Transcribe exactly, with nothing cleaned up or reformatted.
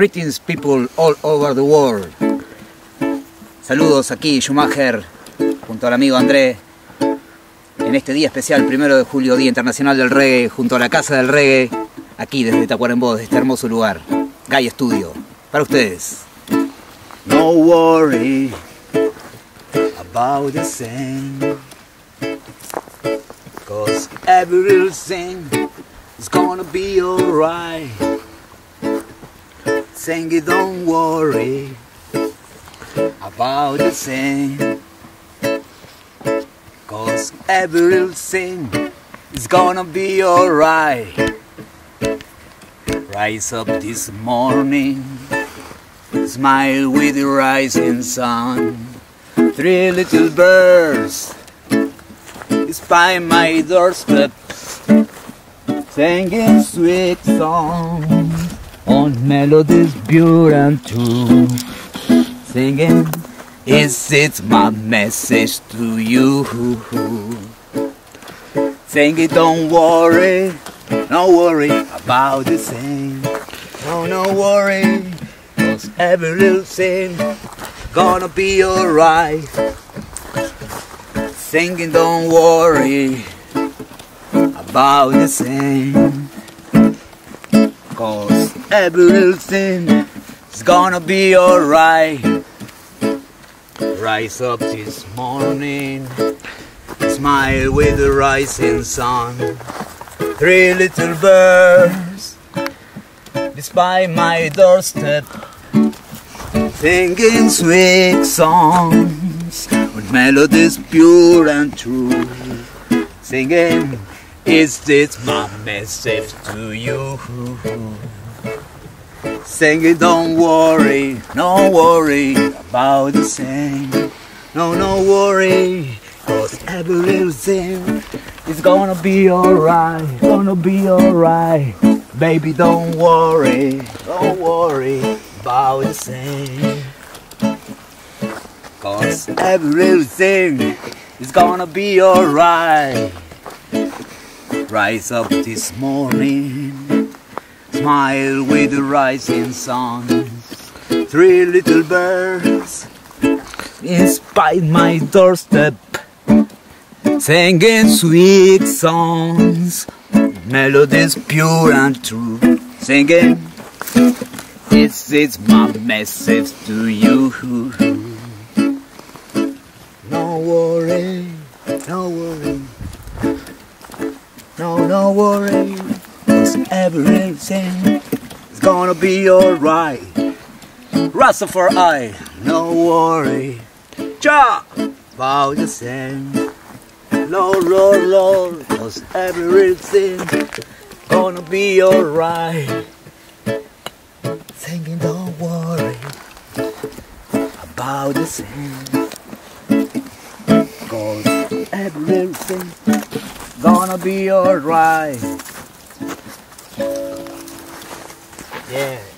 Greetings people all over the world. Saludos aquí Shumacher junto al amigo Andrés en este día especial, primero de julio, Día Internacional del Reggae, junto a la Casa del Reggae, aquí desde Tacuarembó, desde este hermoso lugar, Gallo Studio, para ustedes. No worry about the same, cause every little thing is gonna be alright. Saying it, don't worry about the thing, cause every little thing is gonna be alright. Rise up this morning, smile with the rising sun. Three little birds is by my doorstep, singing sweet songs on melodies pure and true. Singing, is it my message to you? Singing, don't worry, no worry about the thing. No, no worry, cause every little thing gonna be alright. Singing, don't worry about the thing, cause every little thing is gonna be alright. Rise up this morning, smile with the rising sun. Three little birds beside my doorstep, singing sweet songs with melodies pure and true. Singing, is this my message to you? Singing, don't worry, no worry about the thing. No, no worry, cause every little thing is gonna be alright, gonna be alright. Baby, don't worry, don't worry about the thing, cause every little thing is gonna be alright. Rise up this morning, smile with the rising sun. Three little birds inside my doorstep, singing sweet songs, melodies pure and true. Singing, this is my message to you. No worry, no worry, no, no worry, cause everything is gonna be alright. Rastafari, no worry, ja, about the same. Lord, Lord, Lord, cause everything is gonna be alright. Singing, don't worry about the same, cause everything gonna be alright. Yeah.